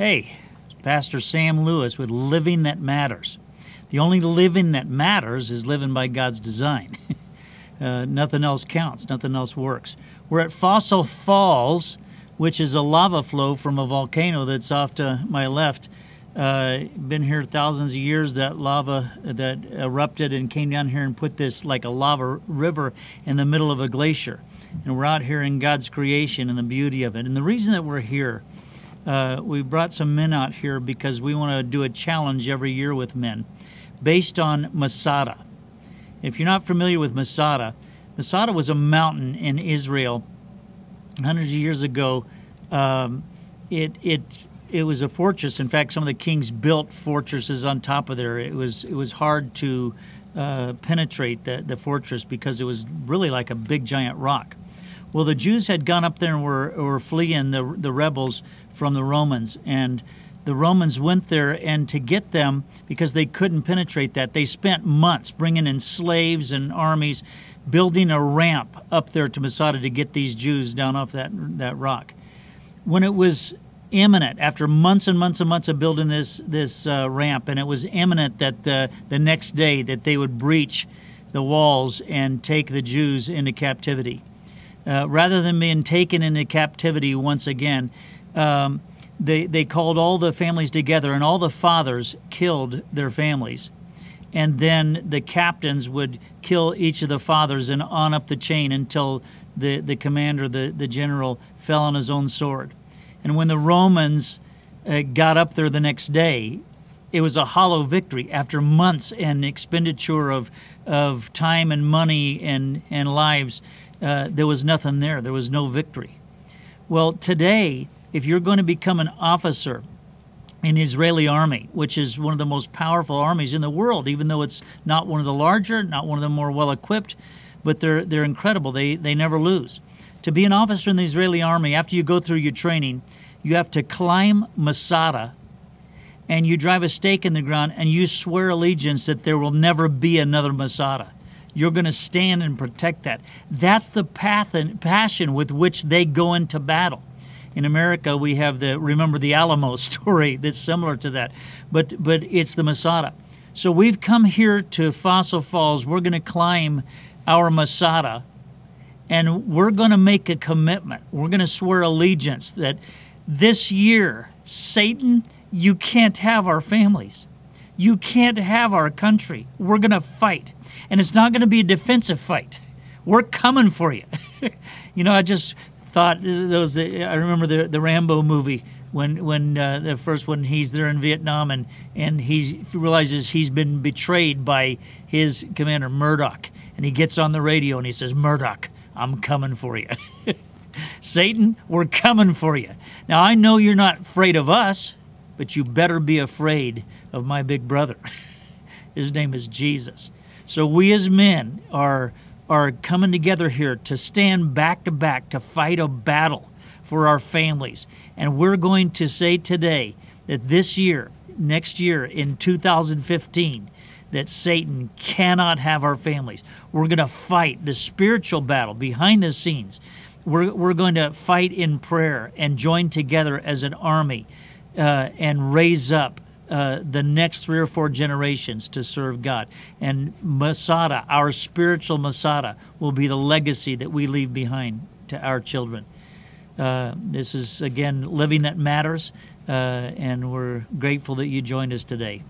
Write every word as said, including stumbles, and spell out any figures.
Hey, Pastor Sam Lewis with Living That Matters. The only living that matters is living by God's design. uh, nothing else counts. Nothing else works. We're at Fossil Falls, which is a lava flow from a volcano that's off to my left. Uh, been here thousands of years. That lava that erupted and came down here and put this like a lava river in the middle of a glacier. And we're out here in God's creation and the beauty of it. And the reason that we're here, uh, we brought some men out here because we want to do a challenge every year with men based on Masada. If you're not familiar with Masada, Masada was a mountain in Israel hundreds of years ago. Um, it it It was a fortress. In fact, some of the kings built fortresses on top of there. It was it was hard to uh, penetrate the, the fortress because it was really like a big giant rock. Well, the Jews had gone up there and were, were fleeing the, the rebels from the Romans. And the Romans went there, and to get them, because they couldn't penetrate that, they spent months bringing in slaves and armies, building a ramp up there to Masada to get these Jews down off that, that rock. When it was imminent, after months and months and months of building this this uh, ramp, and it was imminent that the, the next day that they would breach the walls and take the Jews into captivity. Uh, rather than being taken into captivity once again, um, they, they called all the families together, and all the fathers killed their families. And then the captains would kill each of the fathers and on up the chain until the, the commander, the, the general, fell on his own sword. And when the Romans uh, got up there the next day, it was a hollow victory after months and expenditure of of time and money and and lives. Uh, there was nothing there. There was no victory. Well, today, if you're going to become an officer in the Israeli army, which is one of the most powerful armies in the world, even though it's not one of the larger, not one of the more well-equipped, but they're they're incredible. They they never lose. To be an officer in the Israeli army, after you go through your training, you have to climb Masada, and you drive a stake in the ground, and you swear allegiance that there will never be another Masada. You're going to stand and protect that. That's the path and passion with which they go into battle. In America, we have the Remember the Alamo story that's similar to that, but, but it's the Masada. So we've come here to Fossil Falls. We're going to climb our Masada, and we're going to make a commitment. We're going to swear allegiance that this year, Satan, you can't have our families. You can't have our country. We're going to fight. And it's not going to be a defensive fight. We're coming for you. You know, I just thought, those. I remember the, the Rambo movie, when, when uh, the first one, he's there in Vietnam, and, and he realizes he's been betrayed by his commander, Murdoch. And he gets on the radio and he says, "Murdoch, I'm coming for you." Satan, we're coming for you. Now, I know you're not afraid of us, but you better be afraid of my big brother. His name is Jesus. So we as men are, are coming together here to stand back to back to fight a battle for our families. And we're going to say today that this year, next year in two thousand fifteen, that Satan cannot have our families. We're going to fight the spiritual battle behind the scenes. We're, we're going to fight in prayer and join together as an army uh, and raise up uh, the next three or four generations to serve God. And Masada, our spiritual Masada, will be the legacy that we leave behind to our children. Uh, this is, again, Living That Matters, uh, and we're grateful that you joined us today.